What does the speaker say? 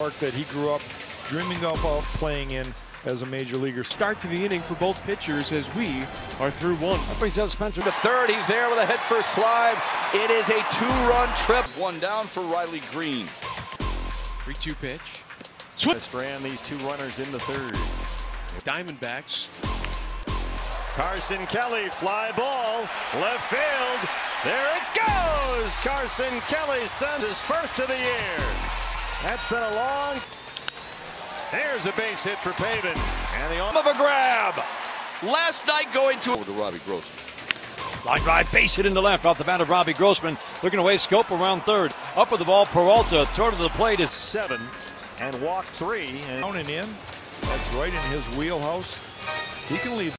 That he grew up dreaming about playing in as a major leaguer. Start to the inning for both pitchers as we are through one. That brings up Spencer to third. He's there with a head first slide. It is a two-run trip. One down for Riley Green. 3-2 pitch. Strand these two runners in the third. Diamondbacks. Carson Kelly, fly ball, left field. There it goes. Carson Kelly sends his first of the year. That's been a long. There's a base hit for Pavin. And the arm of a grab. Last night going to Robbie Grossman. Line drive, base hit in the left off the bat of Robbie Grossman. Looking away, Scope around third. Up with the ball, Peralta. Third of the plate is seven. And walk three. And down and in. That's right in his wheelhouse. He can leave.